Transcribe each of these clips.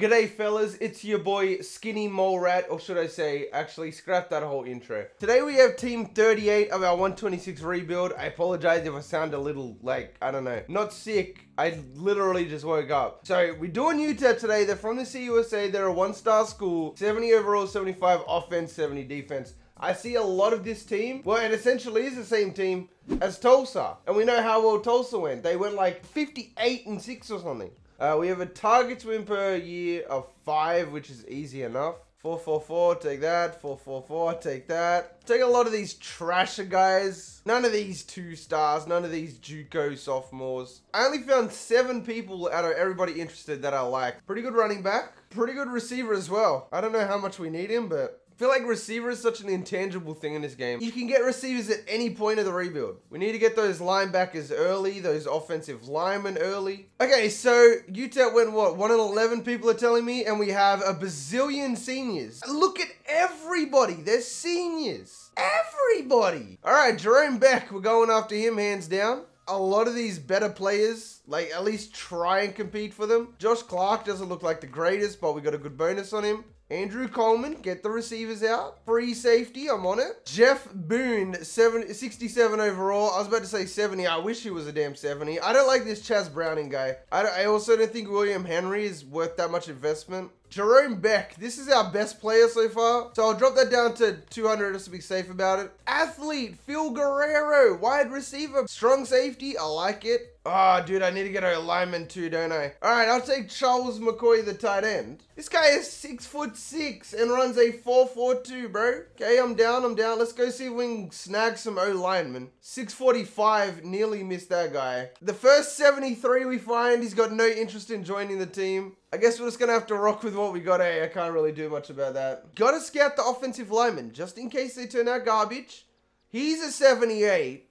G'day fellas, it's your boy Skinny Mole Rat, or should I say, actually scrap that whole intro. Today we have team 38 of our 126 rebuild. I apologize if I sound a little like, I don't know, not sick. I literally just woke up. So we're doing UTEP today. They're from the CUSA. They're a one-star school, 70 overall, 75 offense, 70 defense. I see a lot of this team. Well, it essentially is the same team as Tulsa. And we know how well Tulsa went. They went like 58-6 or something. We have a targets win per year of 5, which is easy enough. 4-4-4, take that. 4-4-4, take that. Take a lot of these trasher guys. None of these 2-stars. None of these JUCO sophomores. I only found 7 people out of everybody interested that I like. Pretty good running back. Pretty good receiver as well. I don't know how much we need him, but I feel like receiver is such an intangible thing in this game. You can get receivers at any point of the rebuild. We need to get those linebackers early, those offensive linemen early. Okay, so UTEP went, what, 1-11 people are telling me, and we have a bazillion seniors. Look at everybody. They're seniors. Everybody. All right, Jerome Beck, we're going after him hands down. A lot of these better players, like, at least try and compete for them. Josh Clark doesn't look like the greatest, but we got a good bonus on him. Andrew Coleman, get the receivers out. Free safety, I'm on it. Jeff Boone, 67 overall. I was about to say 70. I wish he was a damn 70. I don't like this Chaz Browning guy. I also don't think William Henry is worth that much investment. Jerome Beck, this is our best player so far. So I'll drop that down to 200 just to be safe about it. Athlete, Phil Guerrero, wide receiver, strong safety, I like it. Ah, oh, dude, I need to get a lineman too, don't I? All right, I'll take Charles McCoy, the tight end. This guy is 6'6" and runs a 4.42, bro. Okay, I'm down. Let's go see if we can snag some O-linemen. 6.45, nearly missed that guy. The first 73 we find, he's got no interest in joining the team. I guess we're just going to have to rock with what we got, eh? I can't really do much about that. Got to scout the offensive linemen, just in case they turn out garbage. He's a 78.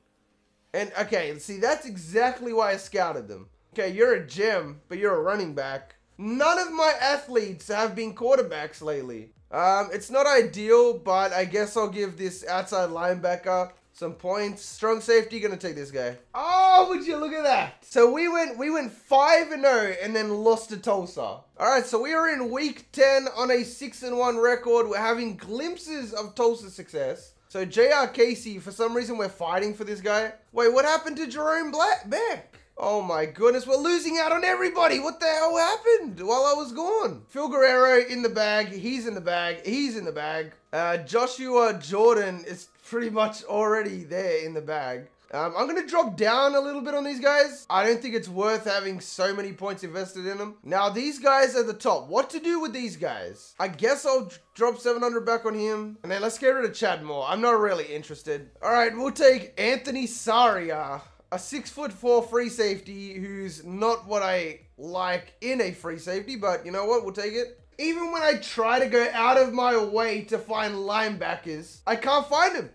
And, okay, see, that's exactly why I scouted them. Okay, you're a gem, but you're a running back. None of my athletes have been quarterbacks lately. It's not ideal, but I guess I'll give this outside linebacker some points. Strong safety, gonna take this guy. Oh, would you look at that? So we went 5-0 and then lost to Tulsa. All right, so we are in week 10 on a 6-1 record. We're having glimpses of Tulsa's success. So J.R. Casey, for some reason we're fighting for this guy. Wait, what happened to Jerome Beck? Oh my goodness, we're losing out on everybody. What the hell happened while I was gone? Phil Guerrero in the bag, he's in the bag. Joshua Jordan is pretty much already there in the bag. I'm going to drop down a little bit on these guys. I don't think it's worth having so many points invested in them. Now, these guys at the top. What to do with these guys? I guess I'll drop 700 back on him. And then let's get rid of Chad Moore. I'm not really interested. All right, we'll take Anthony Saria, a 6'4" free safety who's not what I like in a free safety, but you know what? We'll take it. Even when I try to go out of my way to find linebackers, I can't find them.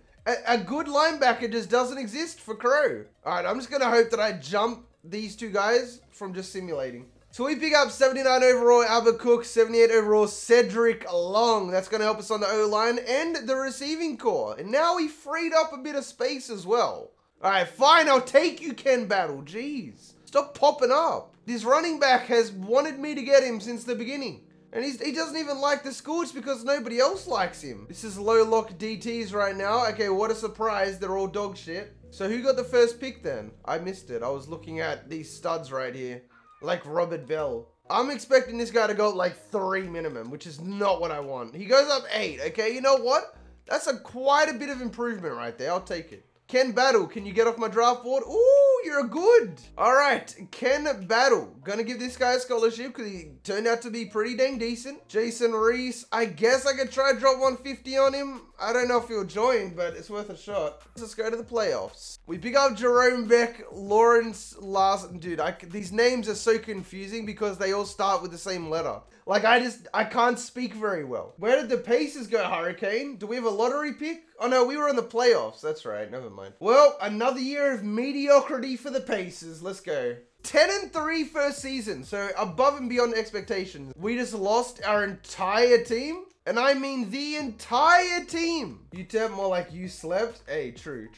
A good linebacker just doesn't exist for Crow. All right, I'm just going to hope that I jump these two guys from just simulating. So we pick up 79 overall, Abba Cook, 78 overall, Cedric Long. That's going to help us on the O-line and the receiving core. And now we freed up a bit of space as well. All right, fine, I'll take you, Ken Battle. Jeez, stop popping up. This running back has wanted me to get him since the beginning. And he doesn't even like the school. It's because nobody else likes him. This is low lock DTs right now. Okay, what a surprise. They're all dog shit. So who got the first pick then? I missed it. I was looking at these studs right here. Like Robert Bell. I'm expecting this guy to go up like 3 minimum, which is not what I want. He goes up 8. Okay, you know what? That's quite a bit of improvement right there. I'll take it. Ken Battle, can you get off my draft board? Ooh, you're good. All right, Ken Battle. Gonna give this guy a scholarship because he turned out to be pretty dang decent. Jason Reese, I guess I could try to drop 150 on him. I don't know if he'll join, but it's worth a shot. Let's go to the playoffs. We pick up Jerome Beck, Lawrence Larson. Dude, these names are so confusing because they all start with the same letter. Like, I can't speak very well. Where did the Pacers go, Hurricane? Do we have a lottery pick? Oh, no, we were in the playoffs. That's right. Never mind. Well, another year of mediocrity for the Pacers. Let's go. 10-3 first season, so above and beyond expectations. We just lost our entire team. And I mean the entire team. UTEP, more like you slept. Hey, true.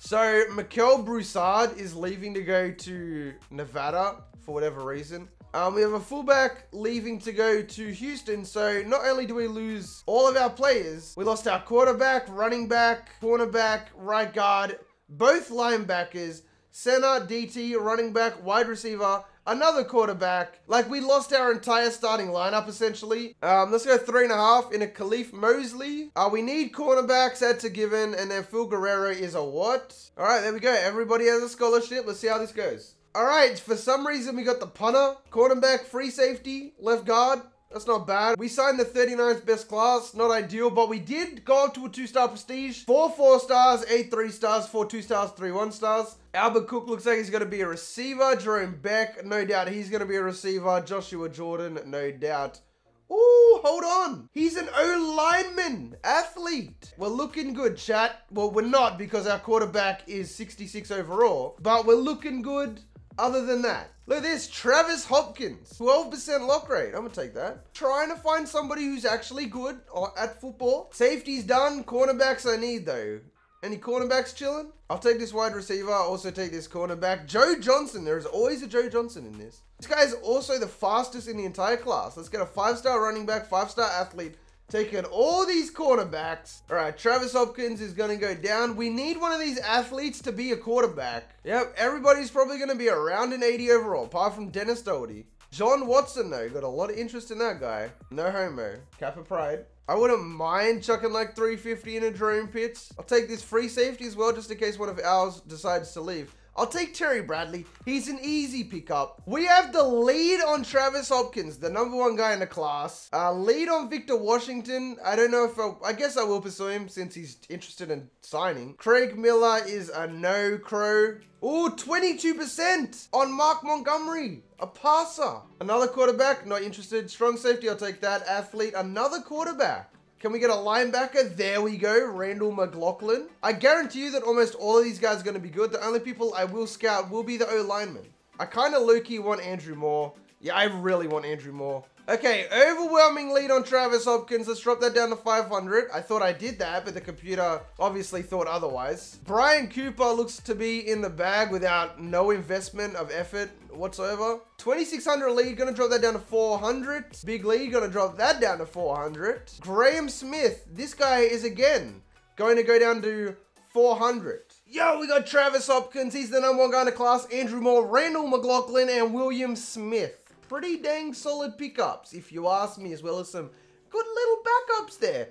So, Mikel Broussard is leaving to go to Nevada for whatever reason. We have a fullback leaving to go to Houston. So not only do we lose all of our players, we lost our quarterback, running back, cornerback, right guard, both linebackers, center, DT, running back, wide receiver, another quarterback. Like, we lost our entire starting lineup, essentially. Let's go 3.5 in a Khalif Mosley. We need cornerbacks. That's a given. And then Phil Guerrero is a what? All right, there we go. Everybody has a scholarship. Let's see how this goes. All right, for some reason, we got the punter, cornerback, free safety, left guard. That's not bad. We signed the 39th best class. Not ideal, but we did go up to a 2-star prestige. 4 4-stars, 8 3-stars, 4 2-stars, 3 1-stars. Abba Cook looks like he's going to be a receiver. Jerome Beck, no doubt he's going to be a receiver. Joshua Jordan, no doubt. Ooh, hold on. He's an O-lineman athlete. We're looking good, chat. Well, we're not, because our quarterback is 66 overall, but we're looking good. Other than that, look at this, Travis Hopkins, 12% lock rate. I'm gonna take that. Trying to find somebody who's actually good at football. Safety's done. Cornerbacks I need, though. Any cornerbacks chilling? I'll take this wide receiver. I'll also take this cornerback. Joe Johnson. There is always a Joe Johnson in this. This guy is also the fastest in the entire class. Let's get a 5-star running back, 5-star athlete. Taking all these quarterbacks. All right, Travis Hopkins is going to go down. We need one of these athletes to be a quarterback. Yep, everybody's probably going to be around an 80 overall, apart from Dennis Doherty. John Watson, though, got a lot of interest in that guy. No homo. Kappa pride. I wouldn't mind chucking like 350 in a Jerome Pitts. I'll take this free safety as well, just in case one of ours decides to leave. I'll take Terry Bradley. He's an easy pickup. We have the lead on Travis Hopkins, the #1 guy in the class. Lead on Victor Washington. I don't know if I guess I will pursue him since he's interested in signing. Craig Miller is a no-crow. Ooh, 22% on Mark Montgomery, a passer. Another quarterback, not interested. Strong safety, I'll take that. Athlete, another quarterback. Can we get a linebacker? There we go. Randall McLaughlin. I guarantee you that almost all of these guys are going to be good. The only people I will scout will be the O-linemen. I kind of low-key want Andrew Moore. Yeah, I really want Andrew Moore. Okay, overwhelming lead on Travis Hopkins. Let's drop that down to 500. I thought I did that, but the computer obviously thought otherwise. Brian Cooper looks to be in the bag without no investment of effort whatsoever. 2,600 lead, gonna drop that down to 400. Big lead, gonna drop that down to 400. Graham Smith, this guy is again going to go down to 400. Yo, we got Travis Hopkins. He's the #1 guy in the class. Andrew Moore, Randall McLaughlin, and William Smith. Pretty dang solid pickups, if you ask me, as well as some good little backups there.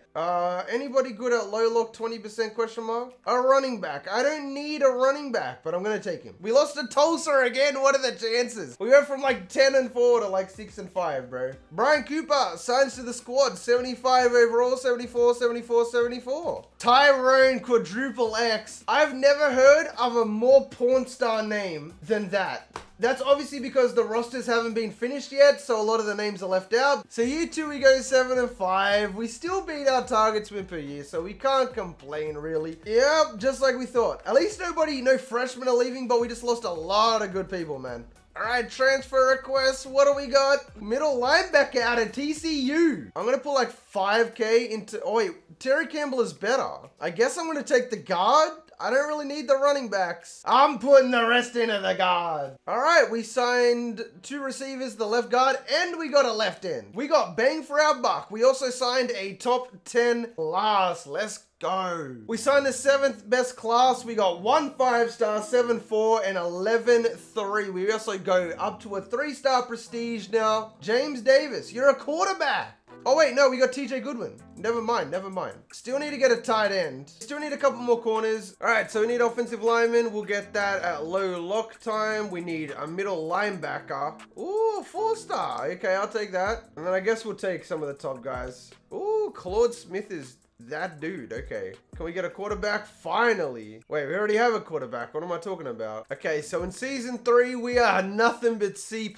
Anybody good at low lock, 20% question mark? A running back. I don't need a running back, but I'm going to take him. We lost to Tulsa again. What are the chances? We went from like 10-4 to like 6-5, bro. Brian Cooper signs to the squad, 75 overall, 74, 74, 74. Tyrone Quadruple X. I've never heard of a more porn star name than that. That's obviously because the rosters haven't been finished yet, so a lot of the names are left out. So year 2 we go 7-5. We still beat our targets win per year, so we can't complain really. Yep, just like we thought. At least nobody, no freshmen are leaving, but we just lost a lot of good people, man. All right, transfer requests. What do we got? Middle linebacker out of TCU. I'm going to put like 5K into... Oh, wait. Terry Campbell is better. I guess I'm going to take the guard. I don't really need the running backs. I'm putting the rest into the guard. All right, we signed 2 receivers, the left guard, and we got a left end. We got bang for our buck. We also signed a top 10 class. Let's go. We signed the 7th best class. We got 1 5-star, 7 4, and 11 3. We also go up to a 3-star prestige now. James Davis, you're a quarterback. Oh, wait, no, we got TJ Goodwin. Never mind, never mind. Still need to get a tight end. Still need a couple more corners. All right, so we need offensive linemen. We'll get that at low lock time. We need a middle linebacker. Ooh, 4-star. Okay, I'll take that. And then I guess we'll take some of the top guys. Ooh, Claude Smith is that dude. Okay. Can we get a quarterback? Finally. Wait, we already have a quarterback. What am I talking about? Okay, so in season 3, we are nothing but C+.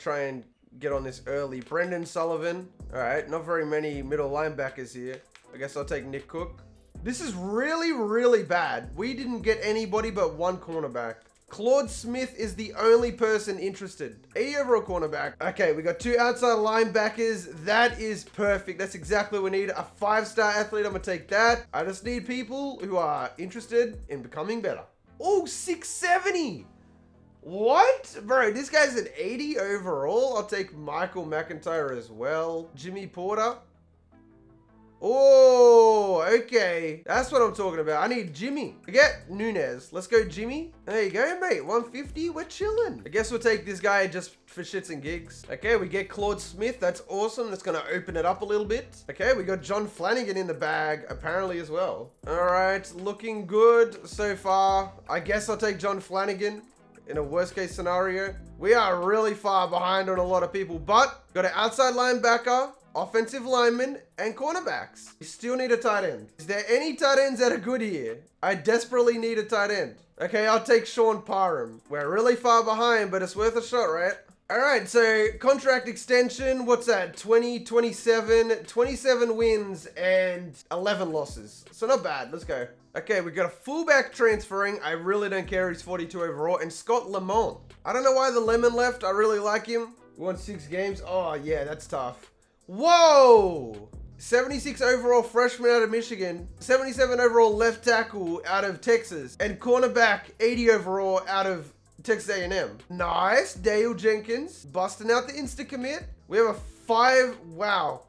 Try and get on this early. Brendan Sullivan. All right, not very many middle linebackers here. I guess I'll take Nick Cook. This is really, really bad. We didn't get anybody but one cornerback. Claude Smith is the only person interested. 80 overall cornerback. Okay, we got 2 outside linebackers. That is perfect. That's exactly what we need. A 5-star athlete. I'm gonna take that. I just need people who are interested in becoming better. Oh, 670. What? Bro, this guy's an 80 overall. I'll take Michael McIntyre as well. Jimmy Porter. Oh, okay. That's what I'm talking about. I need Jimmy. Forget Nunez. Let's go, Jimmy. There you go, mate. 150. We're chilling. I guess we'll take this guy just for shits and gigs. Okay, we get Claude Smith. That's awesome. That's going to open it up a little bit. Okay, we got John Flanagan in the bag, apparently, as well. All right, looking good so far. I guess I'll take John Flanagan. In a worst case scenario, we are really far behind on a lot of people, but got an outside linebacker, offensive lineman, and cornerbacks. We still need a tight end. Is there any tight ends that are good here? I desperately need a tight end. Okay, I'll take Sean Parham. We're really far behind, but it's worth a shot, right? All right, so contract extension, what's that? 27 wins and 11 losses. So not bad, let's go. Okay, we got a fullback transferring. I really don't care, he's 42 overall. And Scott Lamont. I don't know why the lemon left. I really like him. We won 6 games. Oh yeah, that's tough. Whoa! 76 overall freshman out of Michigan. 77 overall left tackle out of Texas. And cornerback 80 overall out of Texas A&M. Nice. Dale Jenkins busting out the insta commit. We have a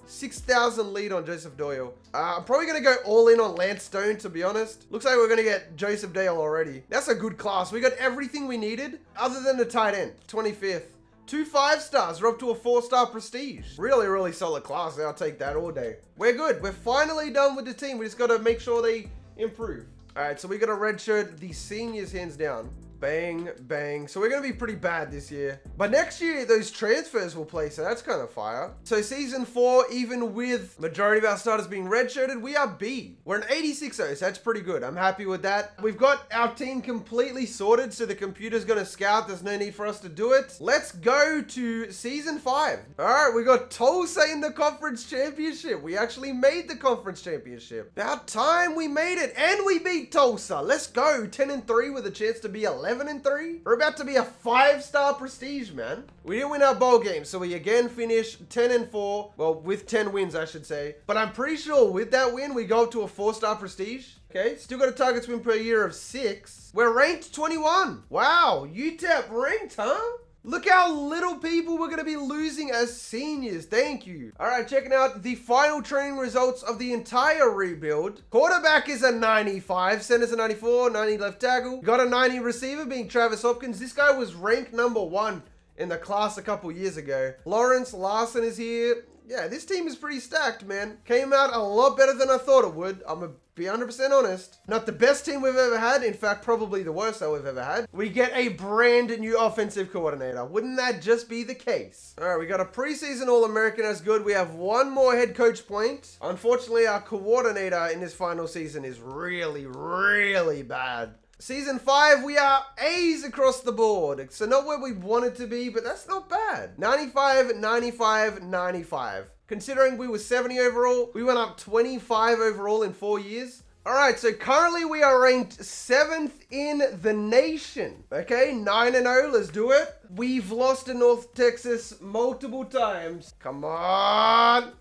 6,000 lead on Joseph Doyle. I'm probably going to go all in on Lance Stone, to be honest. Looks like we're going to get Joseph Doyle already. That's a good class. We got everything we needed other than the tight end. 25th. 2 5-stars. We're up to a 4-star prestige. Really, really solid class. I'll take that all day. We're good. We're finally done with the team. We just got to make sure they improve. All right, so we got a red shirt. The seniors hands down. Bang, bang. So we're going to be pretty bad this year. But next year, those transfers will play, so that's kind of fire. So season 4, even with majority of our starters being redshirted, we are B. We're an 86-0, so that's pretty good. I'm happy with that. We've got our team completely sorted, so the computer's going to scout. There's no need for us to do it. Let's go to season 5. All right, we got Tulsa in the conference championship. We actually made the conference championship. About time we made it, and we beat Tulsa. Let's go. 10-3 with a chance to be 11-3. We're about to be a 5-star prestige, man. We didn't win our bowl game, so we again finish 10-4. Well, with 10 wins, I should say. But I'm pretty sure with that win, we go up to a 4-star prestige. Okay, still got a target win per year of 6. We're ranked 21. Wow, UTEP ranked, huh? Look how little people we're going to be losing as seniors. Thank you. All right, checking out the final training results of the entire rebuild. Quarterback is a 95. Center's a 94. 90 left tackle. Got a 90 receiver being Travis Hopkins. This guy was ranked #1 in the class a couple years ago. Lawrence Larson is here. Yeah, this team is pretty stacked, man. Came out a lot better than I thought it would. I'm a be 100% honest. Not the best team we've ever had. In fact, probably the worst that we've ever had. We get a brand new offensive coordinator. Wouldn't that just be the case? All right, we got a preseason All-American. That's good. We have one more head coach point. Unfortunately, our coordinator in this final season is really, really bad. Season 5, we are A's across the board. So not where we wanted to be, but that's not bad. 95, 95, 95. Considering we were 70 overall, we went up 25 overall in 4 years. All right, so currently we are ranked 7th in the nation. Okay, 9-0, let's do it. We've lost to North Texas multiple times. Come on.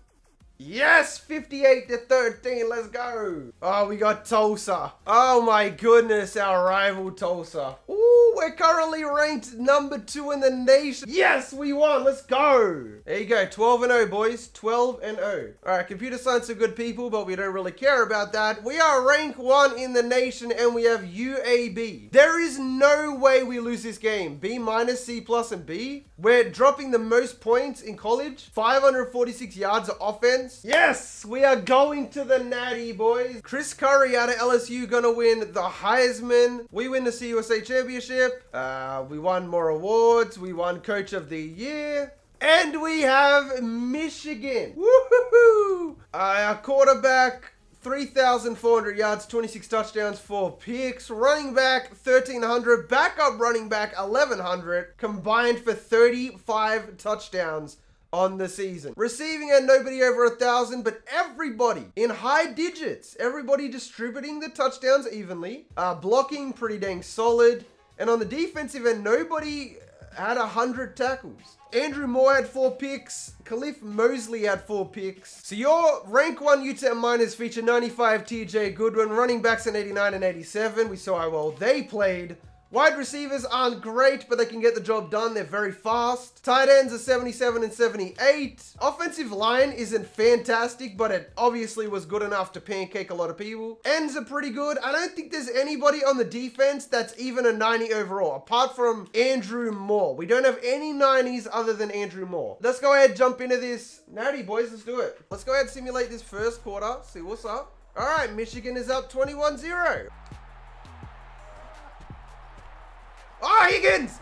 Yes, 58-13, let's go. Oh, we got Tulsa. Oh my goodness, our rival Tulsa. Ooh, we're currently ranked #2 in the nation. Yes, we won, let's go. There you go, 12-0 boys, 12-0. All right, computer science are good people, but we don't really care about that. We are rank 1 in the nation and we have UAB. There is no way we lose this game. B-, C+, and B. We're dropping the most points in college. 546 yards of offense. Yes, we are going to the natty, boys. Chris Curry out of LSU gonna win the Heisman. We win the CUSA championship. We won more awards. We won coach of the year. And we have Michigan. Woohoo! Our quarterback, 3,400 yards, 26 touchdowns, 4 picks. Running back, 1,300. Backup running back, 1,100. Combined for 35 touchdowns on the season. Receiving and nobody over 1,000, but everybody in high digits. Everybody distributing the touchdowns evenly. Blocking pretty dang solid. And on the defensive end, nobody had 100 tackles. Andrew Moore had 4 picks. Khalif Mosley had 4 picks. So your rank 1 UTEP Miners feature 95 TJ Goodwin. Running backs in 89 and 87. We saw how well they played. Wide receivers aren't great, but they can get the job done. They're very fast. Tight ends are 77 and 78. Offensive line isn't fantastic, but it obviously was good enough to pancake a lot of people. Ends are pretty good. I don't think there's anybody on the defense that's even a 90 overall, apart from Andrew Moore. We don't have any 90s other than Andrew Moore. Let's go ahead and jump into this. Natty, boys, let's do it. Let's go ahead and simulate this first quarter, see what's up. All right, Michigan is up 21-0. Oh, Higgins!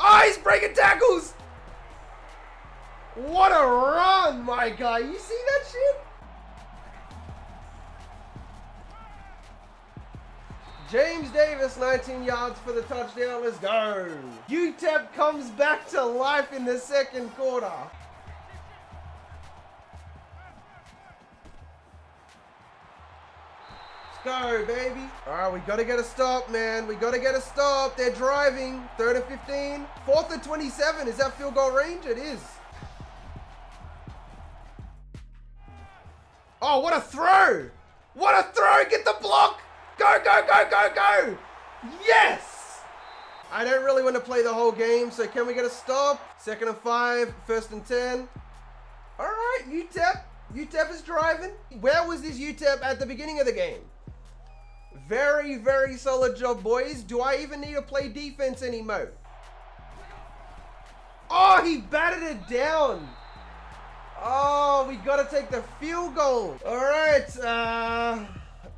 Oh, he's breaking tackles! What a run, my guy! You see that shit? James Davis, 19 yards for the touchdown. Let's go! UTEP comes back to life in the second quarter. Go, baby. All right, we got to get a stop, man. We got to get a stop. They're driving. 3rd and 15. 4th and 27. Is that field goal range? It is. Oh, what a throw. What a throw. Get the block. Go, go, go, go, go. Yes. I don't really want to play the whole game, so can we get a stop? 2nd and 5. 1st and 10. All right, UTEP is driving. Where was this UTEP at the beginning of the game? Very, very solid job, boys. Do I even need to play defense anymore? Oh, he batted it down. Oh, we got to take the field goal. All right.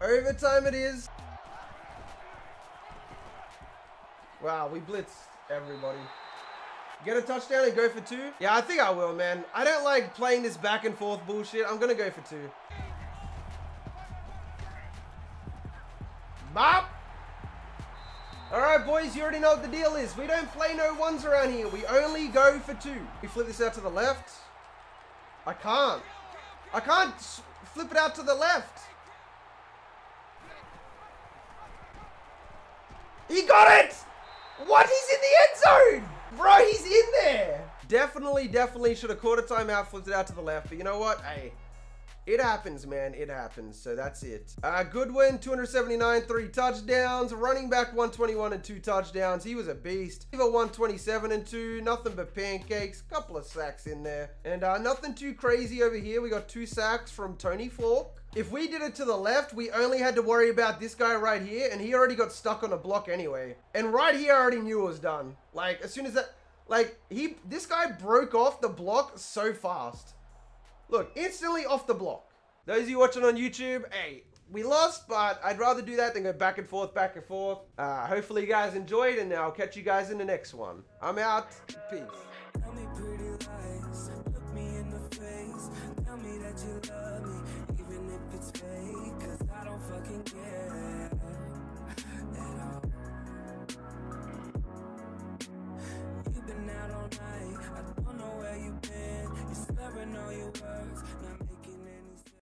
Overtime it is. Wow, we blitzed everybody. Get a touchdown and go for 2? Yeah, I think I will, man. I don't like playing this back and forth bullshit. I'm going to go for 2. Up. All right, boys, you already know what the deal is. We don't play no ones around here. We only go for 2. We flip this out to the left. I can't flip it out to the left. He got it. What? He's in the end zone. Bro, he's in there. Definitely should have caught a timeout, flipped it out to the left. But you know what? Hey. It happens, man. It happens. So that's it. Goodwin, 279, 3 touchdowns. Running back, 121 and 2 touchdowns. He was a beast. Receiver, 127 and 2. Nothing but pancakes. Couple of sacks in there. And nothing too crazy over here. We got 2 sacks from Tony Falk. If we did it to the left, we only had to worry about this guy right here. And he already got stuck on a block anyway. And right here, I already knew it was done. Like, as soon as that... Like, this guy broke off the block so fast. Look, instantly off the block. Those of you watching on YouTube, hey, we lost, but I'd rather do that than go back and forth, hopefully you guys enjoyed, and I'll catch you guys in the next one. I'm out. Peace. Tell me pretty lies. Look me in the face. Tell me that you love me, even if it's fake.